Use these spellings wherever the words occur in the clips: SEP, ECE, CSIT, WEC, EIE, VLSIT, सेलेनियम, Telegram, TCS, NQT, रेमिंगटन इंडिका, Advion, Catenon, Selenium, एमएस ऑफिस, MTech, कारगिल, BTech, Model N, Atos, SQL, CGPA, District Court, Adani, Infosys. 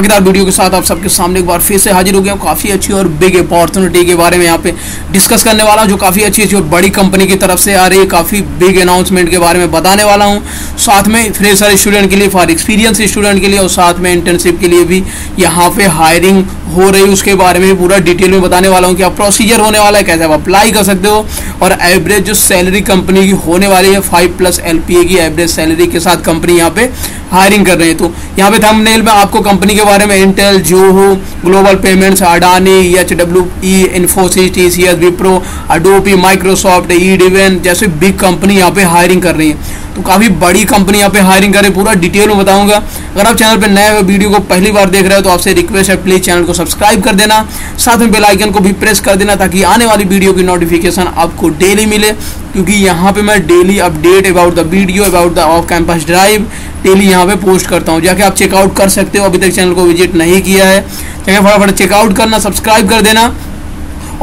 मजेदार वीडियो के साथ आप सबके सामने एक बार फिर से हाजिर हो गया। काफ़ी अच्छी और बिग अपॉर्चुनिटी के बारे में यहाँ पे डिस्कस करने वाला हूँ, जो काफ़ी अच्छी और बड़ी कंपनी की तरफ से आ रही है। काफ़ी बिग अनाउंसमेंट के बारे में बताने वाला हूँ, साथ में फ्रेशर स्टूडेंट के लिए, फॉर एक्सपीरियंस स्टूडेंट के लिए और साथ में इंटर्नशिप के लिए भी यहाँ पे हायरिंग हो रही है। उसके बारे में पूरा डिटेल में बताने वाला हूँ कि आप प्रोसीजर होने वाला है, कैसे आप अप्लाई कर सकते हो और एवरेज जो सैलरी कंपनी की होने वाली है 5+ LPA की एवरेज सैलरी के साथ कंपनी यहाँ पे हायरिंग कर रहे हैं। तो यहाँ पे थंबनेल में आपको कंपनी के बारे में Intel, Zoho, global payments, Adani, HWE, Infosys, TCS, Wipro, Adobe, Microsoft, एडवियन जैसे बिग कंपनी यहाँ पे हायरिंग कर रही है। तो काफ़ी बड़ी कंपनी यहाँ पे हायरिंग कर रही है, पूरा डिटेल में बताऊंगा। अगर आप चैनल पे नए हो, वीडियो को पहली बार देख रहे हो तो आपसे रिक्वेस्ट है प्लीज़ चैनल को सब्सक्राइब कर देना, साथ में बेल आइकन को भी प्रेस कर देना ताकि आने वाली वीडियो की नोटिफिकेशन आपको डेली मिले, क्योंकि यहाँ पे मैं daily update about the video, about the off campus drive daily यहाँ पे पोस्ट करता हूँ। जाके आप चेकआउट कर सकते हो, अभी तक चैनल को विजिट नहीं किया है जाके फटाफट चेकआउट करना, सब्सक्राइब कर देना।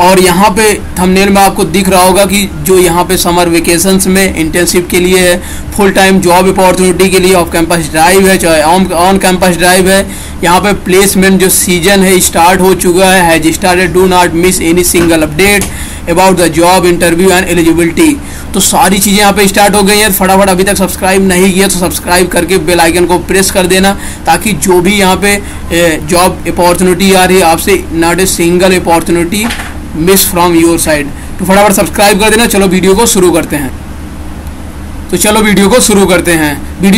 और यहाँ पे थंबनेल में आपको दिख रहा होगा कि जो यहाँ पे समर वेकेशंस में इंटर्नशिप के लिए है, फुल टाइम जॉब अपॉर्चुनिटी के लिए ऑफ कैंपस ड्राइव है, चाहे ऑन कैंपस ड्राइव है, यहाँ पे प्लेसमेंट जो सीजन है स्टार्ट हो चुका है, has started, do not miss any single update about the job, interview and eligibility. तो सारी चीज़ें यहाँ पे स्टार्ट हो गई हैं। फटाफट अभी तक सब्सक्राइब नहीं किया तो सब्सक्राइब करके बेल आइकन को प्रेस कर देना ताकि जो भी यहाँ पे जॉब अपॉर्चुनिटी आ रही है आपसे not a single opportunity miss from your side. तो फटाफट सब्सक्राइब कर देना। चलो वीडियो को शुरू करते हैं। वीडियो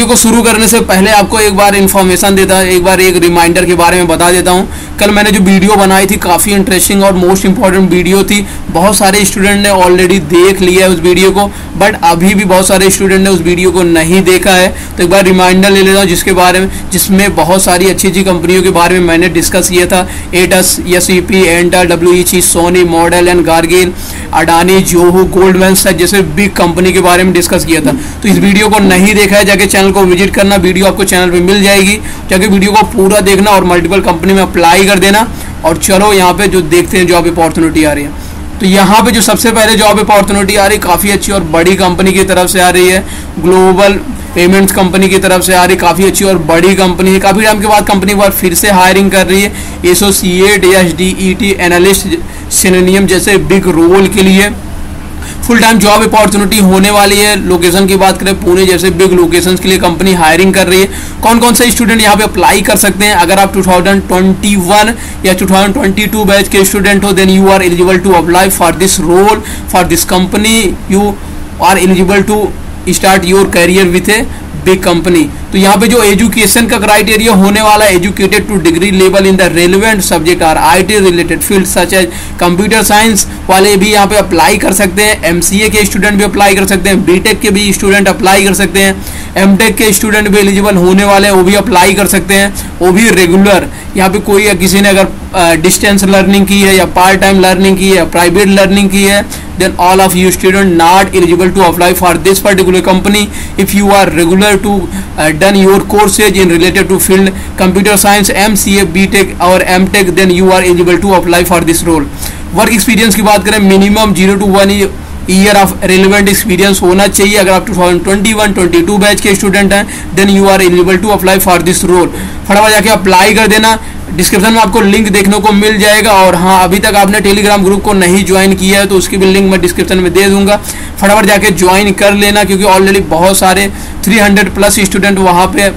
को शुरू करने से पहले आपको एक रिमाइंडर के बारे में बता देता हूँ। कल मैंने जो वीडियो बनाई थी काफ़ी इंटरेस्टिंग और मोस्ट इंपॉर्टेंट वीडियो थी, बहुत सारे स्टूडेंट ने ऑलरेडी देख लिया है उस वीडियो को, बट अभी भी बहुत सारे स्टूडेंट ने उस वीडियो को नहीं देखा है। तो एक बार रिमाइंडर ले लेता हूँ जिसके बारे में, जिसमें बहुत सारी अच्छी अच्छी कंपनियों के बारे में मैंने डिस्कस किया था। एटस, SEP, एंटा, WEC, Sony, model N, कारगिल, Adani, Zoho, Goldman सैक्स जैसे बिग कंपनी के बारे में डिस्कस किया था। तो इस वीडियो को नहीं देखा है जाके चैनल को विजिट करना, वीडियो आपको चैनल पे मिल जाएगी, जाके वीडियो को पूरा देखना और मल्टीपल कंपनी में अप्लाई कर देना। और चलो यहाँ पे जो देखते हैं जॉब अपॉर्चुनिटी आ रही है, तो यहाँ पे जो सबसे पहले जॉब अपॉर्चुनिटी आ रही है काफ़ी अच्छी और बड़ी कंपनी की तरफ से आ रही है, ग्लोबल पेमेंट्स कंपनी की तरफ से आ रही है। काफ़ी अच्छी और बड़ी कंपनी है, काफ़ी टाइम के बाद कंपनी एक बार फिर से हायरिंग कर रही है एसोसिएट, SDET, एनालिस्ट, सेलेनियम जैसे बिग रोल के लिए। फुल टाइम जॉब अपॉर्चुनिटी होने वाली है। लोकेशन की बात करें, पुणे जैसे बिग लोकेशंस के लिए कंपनी हायरिंग कर रही है। कौन कौन से स्टूडेंट यहाँ पे अप्लाई कर सकते हैं? अगर आप 2021 या 2022 बैच के स्टूडेंट हो then you are eligible to apply for this role, for this company you are eligible to start your career with a big company. तो यहाँ पे जो एजुकेशन का क्राइटेरिया होने वाला है, educated to degree level in the relevant subject or IT related field such as computer science वाले भी यहाँ पे अप्लाई कर सकते हैं, MCA के स्टूडेंट भी अप्लाई कर सकते हैं, BTech के भी स्टूडेंट अप्लाई कर सकते हैं, MTech के स्टूडेंट भी एलिजिबल होने वाले हैं, वो भी अप्लाई कर सकते हैं, वो भी रेगुलर। यहाँ पे कोई किसी ने अगर डिस्टेंस लर्निंग की है या पार्ट टाइम लर्निंग की है, प्राइवेट लर्निंग की है, then all of you student not eligible to apply for this particular company if you are regular to done your courses in related to field computer science, MCA, BTech or MTech then you are eligible to apply for this role। work experience की बात करें, minimum 0 to 1 year of relevant experience होना चाहिए। अगर आप 2021-22 batch के student हैं then you are eligible to apply for this role। फटाफट जाके अप्लाई कर देना, डिस्क्रिप्शन में आपको लिंक देखने को मिल जाएगा। और हाँ, अभी तक आपने टेलीग्राम ग्रुप को नहीं ज्वाइन किया है तो उसकी भी लिंक मैं डिस्क्रिप्शन में दे दूंगा, फटाफट जाके ज्वाइन कर लेना, क्योंकि ऑलरेडी बहुत सारे 300+ स्टूडेंट वहाँ पे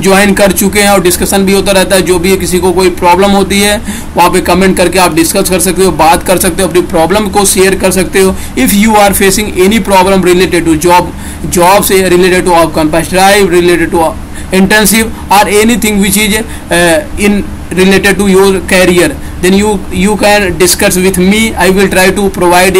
ज्वाइन कर चुके हैं और डिस्कशन भी होता रहता है। जो भी किसी को कोई प्रॉब्लम होती है वहाँ पे कमेंट करके आप डिस्कस कर सकते हो, बात कर सकते हो, अपनी प्रॉब्लम को शेयर कर सकते हो। If you are facing any problem related to job से related to off campus drive, related to internship और anything which is in related to your career then you can discuss with me, I will try to provide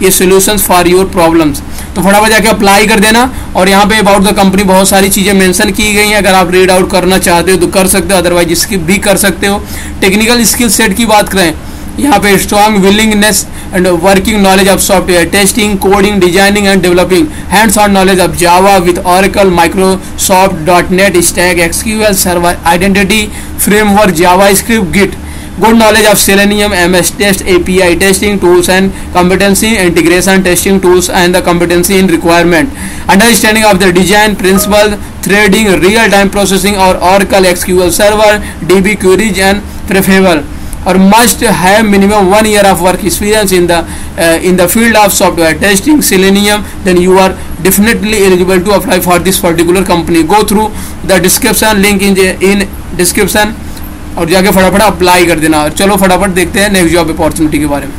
a solutions for your problems. तो फटाफट जाके apply कर देना। और यहाँ पे about the company बहुत सारी चीज़ें मेंशन की गई हैं, अगर आप रीड आउट करना चाहते हो तो कर सकते हो, अदरवाइज इसकी भी कर सकते हो। टेक्निकल स्किल सेट की बात करें, यहाँ पे strong willingness and working knowledge of software testing, coding, designing and developing, hands on knowledge of Java with Oracle, Microsoft .NET, stack, SQL server, identity framework, JavaScript, git. Good knowledge of सेलेनियम, MS test, API testing tools and competency, integration testing tools and the competency in requirement, understanding of the design principle, threading, real time processing और Oracle SQL server, DB queries and preferable, और must have minimum 1 year of work experience in the field of software testing Selenium, then you are definitely eligible to apply for this particular company. Go through the description, link in description, और जाके फटाफट apply कर देना. और चलो फटाफट देखते हैं नेक्स्ट जॉब अपॉर्चुनिटी के बारे में.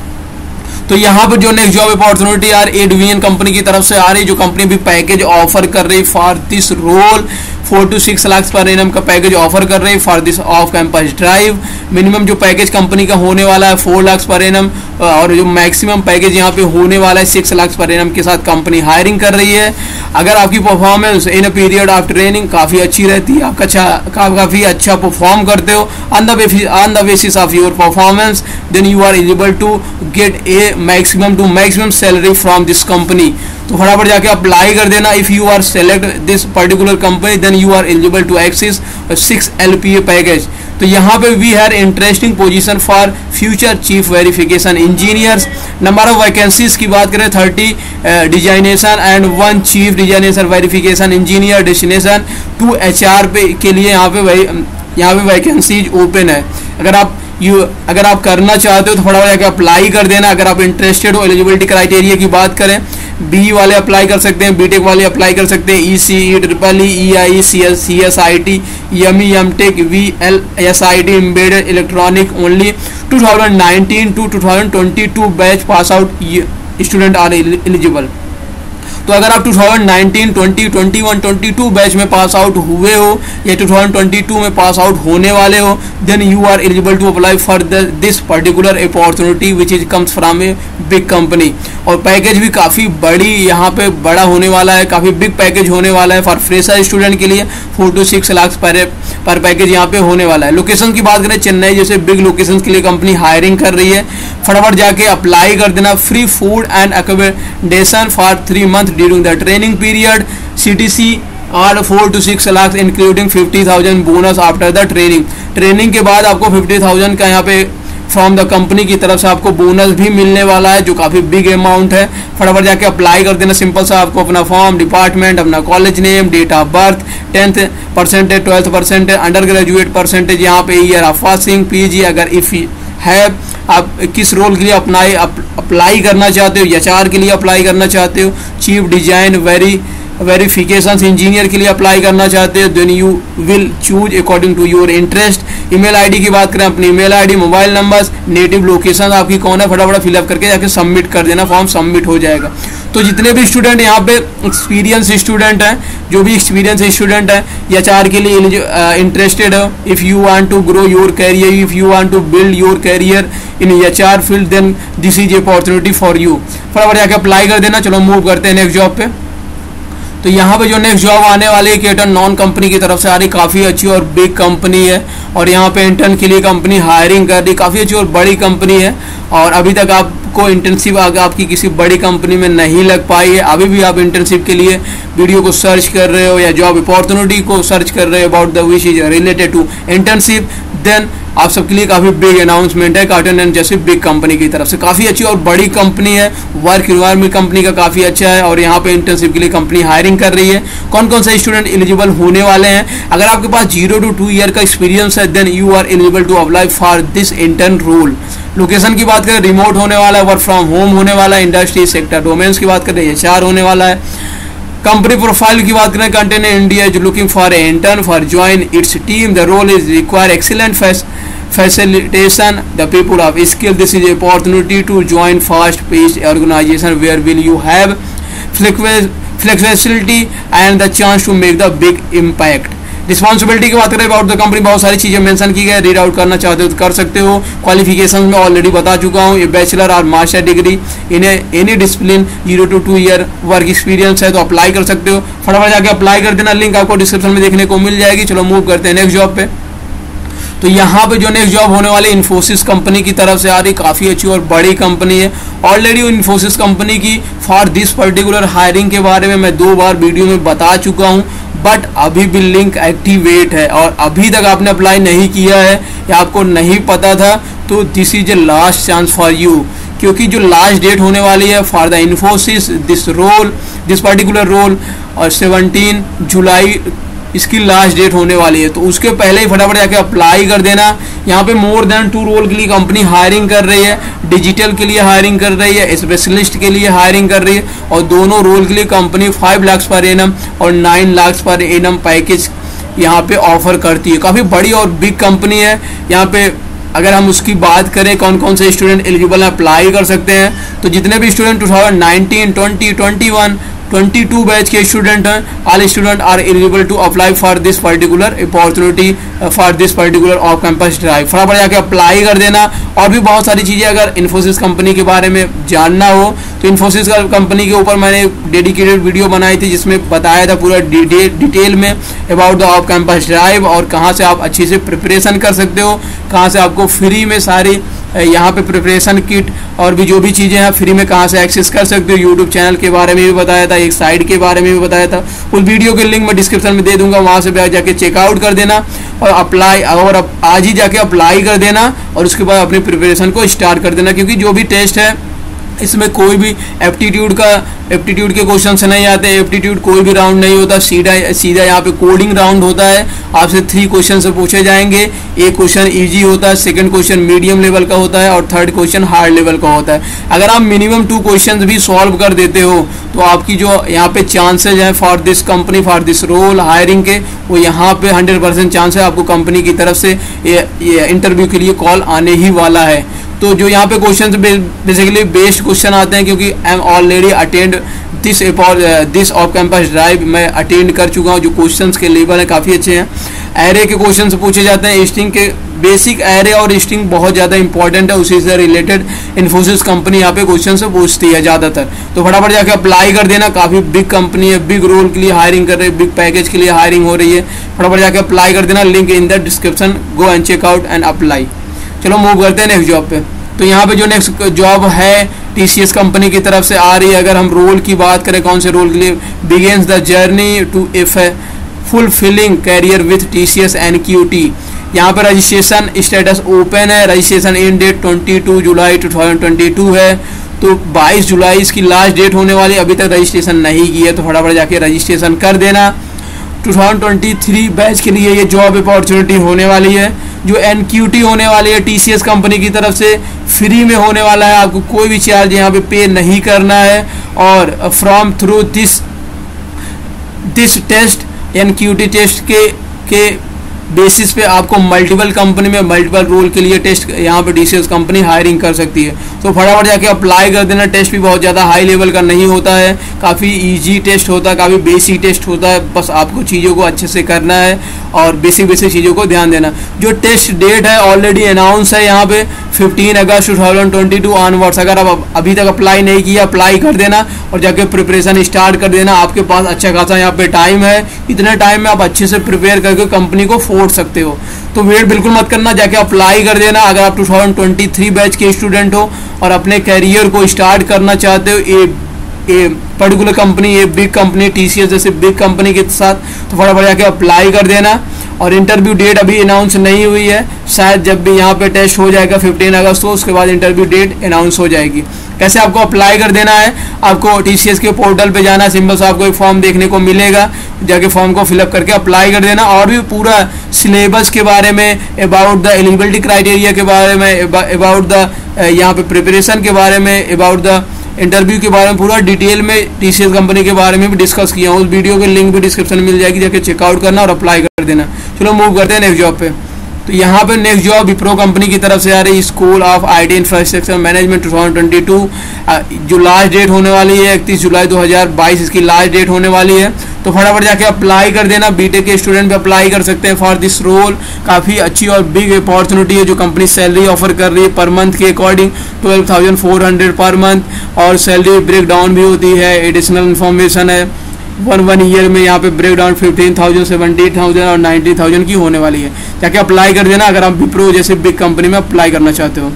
तो यहाँ पर जो नेक्स्ट जॉब अपॉर्चुनिटी यार एडवियन कंपनी की तरफ से आ रही, जो कंपनी भी पैकेज ऑफर कर रही for this role, 4 to 6 lakhs per annum का पैकेज ऑफर कर रही for this off campus drive. Minimum जो पैकेज कंपनी का होने वाला है 4 lakhs पर एनम, और जो मैक्सिमम पैकेज यहाँ पे होने वाला है 6 lakhs पर एनम के साथ कंपनी हायरिंग कर रही है. अगर आपकी performance in a period of training काफ़ी अच्छी रहती है, आप काफ़ी अच्छा परफॉर्म करते हो on the basis of your performance, then you are eligible to get a maximum to maximum salary from this company. तो फटाफट जाके अप्लाई कर देना. If you are select this particular company then you are eligible to access a 6 LPA package. तो यहाँ पे we hire interesting position for future chief verification engineers. Number of vacancies की बात करें 30 designation and 1 chief designation verification engineer destination 2 HR पे के लिए यहाँ पे वैकेंसीज ओपन है. अगर आप करना चाहते हो तो थोड़ा जाकर अप्लाई कर देना. अगर आप इंटरेस्टेड हो, एलिजिबिलिटी क्राइटेरिया की बात करें बी वाले अप्लाई कर सकते हैं, बीटेक वाले अप्लाई कर सकते हैं, ECE, EEE, EIE, CSIT, MEM Tech, VLSIT embedded electronic only 2019 to 2022 batch pass out student are eligible. तो अगर आप 2019, 20, 21, 22 बैच में पास आउट हुए हो या 2022 में पास आउट होने वाले हो, then you are eligible to apply for this particular opportunity which is comes from a big company. और पैकेज भी काफ़ी बड़ी यहाँ पे बड़ा होने वाला है, काफ़ी बिग पैकेज होने वाला है फॉर फ्रेशर स्टूडेंट के लिए 4 to 6 lakhs पर पैकेज यहाँ पे होने वाला है. लोकेशन की बात करें चेन्नई जैसे बिग लोकेशन के लिए कंपनी हायरिंग कर रही है. फटाफट जाके अप्लाई कर देना. Free food and accommodation for 3 months during the training period, CTC और 4 to 6 lakhs including 50,000 bonus after the training. Training के बाद आपको 50,000 का यहाँ पे फ्रॉम द कंपनी की तरफ से आपको बोनस भी मिलने वाला है, जो काफ़ी बिग अमाउंट है. फटाफट जाके अप्लाई कर देना. सिंपल सा आपको अपना फॉर्म, डिपार्टमेंट, अपना college name, date of birth, 10th percentage, 12th percentage, undergraduate percentage, यहाँ पे ईयर ऑफ पासिंग, PG अगर इफ़ है, आप किस रोल के लिए अप्लाई करना चाहते हो, एचआर के लिए अप्लाई करना चाहते हो, चीफ डिजाइन वेरिफिकेशन इंजीनियर के लिए अप्लाई करना चाहते हो, then you will choose according to your interest. Email ID की बात करें, अपनी email ID, mobile numbers, native location आपकी कौन है, फटाफट फिलअप करके जाके सबमिट कर देना. फॉर्म सबमिट हो जाएगा. तो जितने भी स्टूडेंट यहाँ पे एक्सपीरियंस स्टूडेंट हैं, जो भी एक्सपीरियंस स्टूडेंट हैं, एचआर के लिए इंटरेस्टेड हो, if you want to grow your career, if you want to build your career in HR field, then this is opportunity for you. फटाफट जाके अप्लाई कर देना. चलो मूव करते हैं नेक्स्ट जॉब पे. तो यहाँ पे जो नेक्स्ट जॉब आने वाली है कैटन नॉन कंपनी की तरफ से आ रही, काफ़ी अच्छी और बिग कंपनी है, और यहाँ पे इंटर्न के लिए कंपनी हायरिंग कर रही. काफ़ी अच्छी और बड़ी कंपनी है, और अभी तक आपको इंटर्नशिप आपकी किसी बड़ी कंपनी में नहीं लग पाई है. अभी भी आप इंटर्नशिप के लिए वीडियो को सर्च कर रहे हो या जॉब अपॉर्चुनिटी को सर्च कर रहे हो about the which is related to internship, then आप सबके लिए काफ़ी बिग अनाउंसमेंट है कार्टन एंड जैसे बिग कंपनी की तरफ से. काफ़ी अच्छी और बड़ी कंपनी है, वर्क एनवायरमेंट कंपनी का काफ़ी अच्छा है, और यहाँ पे इंटर्नशिप के लिए कंपनी हायरिंग कर रही है. कौन कौन से स्टूडेंट एलिजिबल होने वाले हैं? अगर आपके पास 0 to 2 year का एक्सपीरियंस है, then you are eligible to apply for this intern role. Location की बात करें, रिमोट होने वाला है, वर्क फ्रॉम होम होने वाला है. इंडस्ट्री सेक्टर डोमेन्स की बात करें, HR होने वाला है. कंपनी प्रोफाइल की बात करें, कंटेन India is looking for a intern for join its team, the role is require excellent facilitation the people of skill, this is opportunity to join fast paced organization where will you have flexibility and the chance to make the big impact. Responsibility की बात करें about the company, बहुत सारी चीज़ें mention की गई, read out करना चाहते हो तो कर सकते हो. क्वालिफिकेशन में ऑलरेडी बता चुका हूँ, ये बैचलर और master degree in any discipline, 0 to 2 year work experience है, तो अप्लाई कर सकते हो. फटाफट जाके अप्लाई कर देना. लिंक आपको डिस्क्रिप्शन में देखने को मिल जाएगी. चलो मूव करते हैं नेक्स्ट जॉब पे. तो यहाँ पे जो नेक्स्ट जॉब होने वाली इन्फोसिस कंपनी की तरफ से आ रही, काफ़ी अच्छी और बड़ी कंपनी है. ऑलरेडी इन्फोसिस कंपनी की फॉर दिस पर्टिकुलर हायरिंग के बारे में मैं 2 बार वीडियो में बता चुका हूँ. बट अभी भी लिंक एक्टिवेट है और अभी तक आपने अप्लाई नहीं किया है या आपको नहीं पता था, तो this is a last chance for you, क्योंकि जो लास्ट डेट होने वाली है for the Infosys this particular role और 17 जुलाई इसकी लास्ट डेट होने वाली है। तो उसके पहले ही फटाफट जाके अप्लाई कर देना। यहाँ पे मोर देन 2 रोल के लिए कंपनी हायरिंग कर रही है, डिजिटल के लिए हायरिंग कर रही है, स्पेशलिस्ट के लिए हायरिंग कर रही है और दोनों रोल के लिए कंपनी 5 लाख पर एनम और 9 लाख पर एनम पैकेज यहाँ पे ऑफर करती है। काफ़ी बड़ी और बिग कंपनी है। यहाँ पे अगर हम उसकी बात करें कौन कौन से स्टूडेंट एलिजिबल अप्लाई कर सकते हैं, तो जितने भी स्टूडेंट 2019, 20, 21, 22 बैच के स्टूडेंट हैं, all student are eligible to apply for this particular opportunity for this particular off campus drive. फटाफट जाके अप्लाई कर देना। और भी बहुत सारी चीज़ें अगर इन्फोसिस कंपनी के बारे में जानना हो तो इन्फोसिस कंपनी के ऊपर मैंने डेडिकेटेड वीडियो बनाई थी जिसमें बताया था पूरा डिटेल में about the off campus drive और कहाँ से आप अच्छे से प्रिपरेशन कर सकते हो, कहाँ से आपको फ्री में सारी यहाँ पे प्रिपरेशन किट और भी जो भी चीज़ें हैं फ्री में कहाँ से एक्सेस कर सकते हो। यूट्यूब चैनल के बारे में भी बताया था, एक साइट के बारे में भी बताया था। उस वीडियो के लिंक मैं डिस्क्रिप्शन में दे दूंगा, वहाँ से भी जाके चेकआउट कर देना और अप्लाई और आज ही जाके अप्लाई कर देना और उसके बाद अपनी प्रिपरेशन को स्टार्ट कर देना, क्योंकि जो भी टेस्ट है इसमें कोई भी एप्टीट्यूड के क्वेश्चन से नहीं आते। एप्टीट्यूड कोई भी राउंड नहीं होता, सीधा यहाँ पे कोडिंग राउंड होता है। आपसे 3 क्वेश्चन से पूछे जाएंगे। एक क्वेश्चन इजी होता है, सेकंड क्वेश्चन मीडियम लेवल का होता है और थर्ड क्वेश्चन हार्ड लेवल का होता है। अगर आप मिनिमम 2 क्वेश्चन भी सॉल्व कर देते हो तो आपकी जो यहाँ पे चांसेज हैं for this company for this role hiring के, वो यहाँ पे 100% चांस है आपको कंपनी की तरफ से इंटरव्यू के लिए कॉल आने ही वाला है। तो जो यहाँ पे क्वेश्चन बेसिकली बेस्ट क्वेश्चन आते हैं, क्योंकि I am already attend this off campus drive मैं अटेंड कर चुका हूँ। जो क्वेश्चंस के लेवल हैं काफ़ी अच्छे हैं। एरे के क्वेश्चन पूछे जाते हैं, स्ट्रिंग के बेसिक एरे और स्ट्रिंग बहुत ज़्यादा इंपॉर्टेंट है, उसी से रिलेटेड इन्फोसिस कंपनी यहाँ पे क्वेश्चन से पूछती है ज़्यादातर। तो फटाफट जाके अप्लाई कर देना। काफ़ी बिग कंपनी है, बिग रोल के लिए हायरिंग कर रही है, बिग पैकेज के लिए हायरिंग हो रही है। फटाफट जाके अप्लाई कर देना, link in the description, go and check out and apply. चलो मूव करते हैं नेक्स्ट जॉब पे। तो यहाँ पे जो नेक्स्ट जॉब है TCS कंपनी की तरफ से आ रही है। अगर हम रोल की बात करें कौन से रोल के लिए, begins the journey to if fulfilling career with TCS NQT। यहाँ पर रजिस्ट्रेशन स्टेटस ओपन है, रजिस्ट्रेशन एंड डेट 22 जुलाई 2022 है, तो 22 जुलाई इसकी लास्ट डेट होने वाली। अभी तक रजिस्ट्रेशन नहीं किया तो फटाफट जाके रजिस्ट्रेशन कर देना। 2023 बैच के लिए ये जॉब अपॉर्चुनिटी होने वाली है। जो NQT होने वाली है TCS कंपनी की तरफ से फ्री में होने वाला है, आपको कोई भी चार्ज यहाँ पे पे नहीं करना है। और from through this test NQT test के बेसिस पे आपको मल्टीपल कंपनी में मल्टीपल रोल के लिए टेस्ट यहाँ पे TCS कंपनी हायरिंग कर सकती है। तो फटाफट जाके अप्लाई कर देना। टेस्ट भी बहुत ज़्यादा हाई लेवल का नहीं होता है, काफ़ी इजी टेस्ट होता है, काफ़ी बेसिक टेस्ट होता है। बस आपको चीज़ों को अच्छे से करना है और बेसिक चीज़ों को ध्यान देना। जो टेस्ट डेट है ऑलरेडी अनाउंस है यहाँ पे 15 अगस्त 2022 ऑनवर्ड्स। अगर आप अभी तक अप्लाई नहीं किया, अप्लाई कर देना और जाके प्रिपरेशन स्टार्ट कर देना। आपके पास अच्छा खासा यहाँ पे टाइम है, इतने टाइम में आप अच्छे से प्रिपेयर करके कंपनी को फोड़ सकते हो। तो वेट बिल्कुल मत करना, जाके अप्लाई कर देना। अगर आप 2023 बैच के स्टूडेंट हो और अपने कैरियर को स्टार्ट करना चाहते हो ये पर्टिकुलर कंपनी, ये बिग कंपनी TCS जैसे बिग कंपनी के साथ, तो फटाफट जाके अप्लाई कर देना। और इंटरव्यू डेट अभी अनाउंस नहीं हुई है, शायद जब भी यहाँ पे टेस्ट हो जाएगा 15 अगस्त को, उसके बाद इंटरव्यू डेट अनाउंस हो जाएगी। कैसे आपको अप्लाई कर देना है, आपको TCS के पोर्टल पे जाना, सिंपल सा आपको एक फॉर्म देखने को मिलेगा, जाके फॉर्म को फिलअप करके अप्लाई कर देना। और भी पूरा सिलेबस के बारे में, अबाउट द एलिजिबिलिटी क्राइटेरिया के बारे में, अबाउट द यहाँ पे प्रिपरेशन के बारे में, अबाउट द इंटरव्यू के बारे में, पूरा डिटेल में TCS कंपनी के बारे में भी डिस्कस किया हूँ। उस वीडियो के लिंक भी डिस्क्रिप्शन में मिल जाएगी, जाके चेकआउट करना और अप्लाई कर देना। चलो मूव करते हैं नेक्स्ट जॉब पे। तो यहाँ पे नेक्स्ट जॉब विप्रो कंपनी की तरफ से आ रही है, school of IT infrastructure management 2022। जो लास्ट डेट होने वाली है 31 जुलाई 2022 इसकी लास्ट डेट होने वाली है। तो फटाफट जाके अप्लाई कर देना। बीटेक के स्टूडेंट भी अप्लाई कर सकते हैं फॉर दिस रोल। काफ़ी अच्छी और बिग अपॉर्चुनिटी है। जो कंपनी सैलरी ऑफर कर रही है पर मंथ के अकॉर्डिंग 12,400 पर मंथ, और सैलरी ब्रेकडाउन भी होती है, एडिशनल इन्फॉर्मेशन है। वन ईयर में यहाँ पे ब्रेकडाउन 15,000, 70,000 और 90,000 की होने वाली है। जाके अप्लाई कर देना अगर आप विप्रो जैसे बिग कंपनी में अप्लाई करना चाहते हो।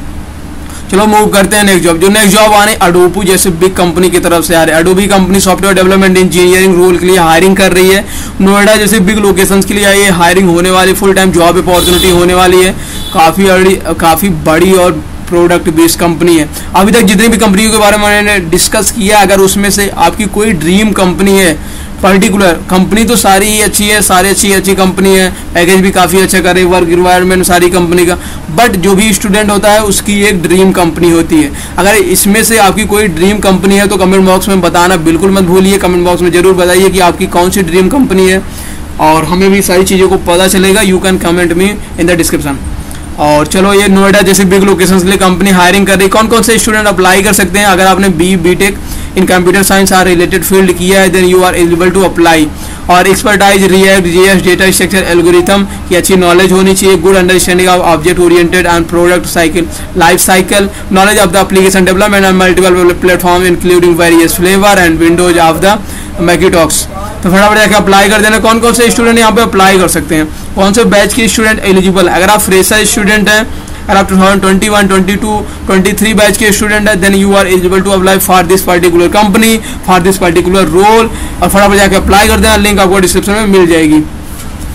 चलो मूव करते हैं नेक्स्ट जॉब। जो नेक्स्ट जॉब आने अडोपू जैसे बिग कंपनी की तरफ से आ रहे हैं। Adobe company software development engineering role के लिए हायरिंग कर रही है। नोएडा जैसे बिग लोकेशंस के लिए ये हायरिंग होने वाली, फुल टाइम जॉब अपॉर्चुनिटी होने वाली है। काफ़ी बड़ी और प्रोडक्ट बेस्ड कंपनी है। अभी तक जितनी भी कंपनियों के बारे में मैंने डिस्कस किया, अगर उसमें से आपकी कोई ड्रीम कंपनी है, पर्टिकुलर कंपनी तो सारी ही अच्छी है, सारी अच्छी कंपनी है, पैकेज भी काफ़ी अच्छा कर रही है, वर्क इन्वायरमेंट सारी कंपनी का, बट जो भी स्टूडेंट होता है उसकी एक ड्रीम कंपनी होती है। अगर इसमें से आपकी कोई ड्रीम कंपनी है तो कमेंट बॉक्स में बताना बिल्कुल मत भूलिए। कमेंट बॉक्स में ज़रूर बताइए कि आपकी कौन सी ड्रीम कंपनी है और हमें भी सारी चीज़ों को पता चलेगा। You can comment me in the description. और चलो ये नोएडा जैसे बिग लोकेशंस के लिए कंपनी हायरिंग कर रही है। कौन कौन से स्टूडेंट अप्लाई कर सकते हैं? अगर आपने B Tech in computer science or related field किया है then you are eligible to apply. और expertise React JS data structure algorithm की अच्छी नॉलेज होनी चाहिए। Good understanding of object oriented and product cycle life cycle, knowledge of the application development and multiple platform including various flavour and Windows of the मैक्रोटॉक्स। तो फटाफट जाकर apply कर देना। कौन कौन से स्टूडेंट यहाँ पे अप्लाई कर सकते हैं, कौन से बैच के स्टूडेंट एलिजिबल है? अगर आप फ्रेशर स्टूडेंट हैं, अगर आप 2021, 22, 23 बैच के स्टूडेंट हैं, then you are eligible to apply for this particular company, for this particular role. और फटाफट जाकर अप्लाई कर देना, लिंक आपको डिस्क्रिप्शन में मिल जाएगी।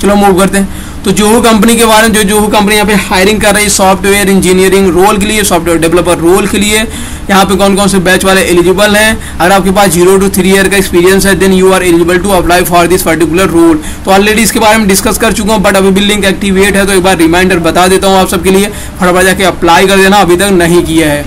चलो मूव करते हैं। तो जोहो कंपनी के बारे में, जोहो कंपनी यहाँ पे हायरिंग कर रही है सॉफ्टवेयर इंजीनियरिंग रोल के लिए, सॉफ्टवेयर डेवलपर रोल के लिए। यहाँ पे कौन कौन से बैच वाले एलिजिबल हैं? अगर आपके पास 0 to 3 ईयर का एक्सपीरियंस है then you are eligible to apply for this particular role. तो ऑलरेडी इसके बारे में डिस्कस कर चुका हूँ, बट अभी भी लिंक एक्टिवेट है तो एक बार रिमाइंडर बता देता हूँ आप सबके लिए। फटाफट जाके अप्लाई कर देना, अभी तक नहीं किया है।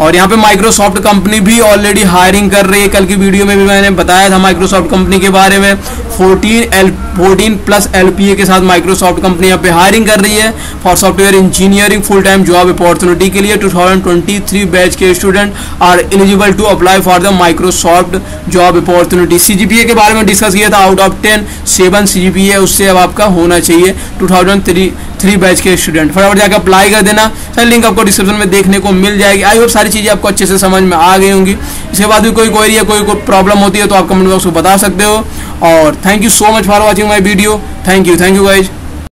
और यहाँ पे माइक्रोसॉफ्ट कंपनी भी ऑलरेडी हायरिंग कर रही है। कल की वीडियो में भी मैंने बताया था माइक्रोसॉफ्ट कंपनी के बारे में। 14+ LPA के साथ माइक्रोसॉफ्ट कंपनी यहाँ पे हायरिंग कर रही है for software engineering full time job opportunity के लिए। 2023 बैच के student are eligible to apply for the Microsoft job opportunity. CGPA के बारे में डिस्कस किया था, आउट ऑफ 10 7 CGPA उससे अब आपका होना चाहिए 2003 बैच के स्टूडेंट। फटाफट जाकर अप्लाई कर देना सर, लिंक आपको डिस्क्रिप्शन में देखने को मिल जाएगी। आई होप सारी चीज़ें आपको अच्छे से समझ में आ गई होंगी। इसके बाद भी कोई क्वेरी या कोई प्रॉब्लम होती है तो आप कमेंट बॉक्स में बता सकते हो। और thank you so much for watching my video. Thank you guys.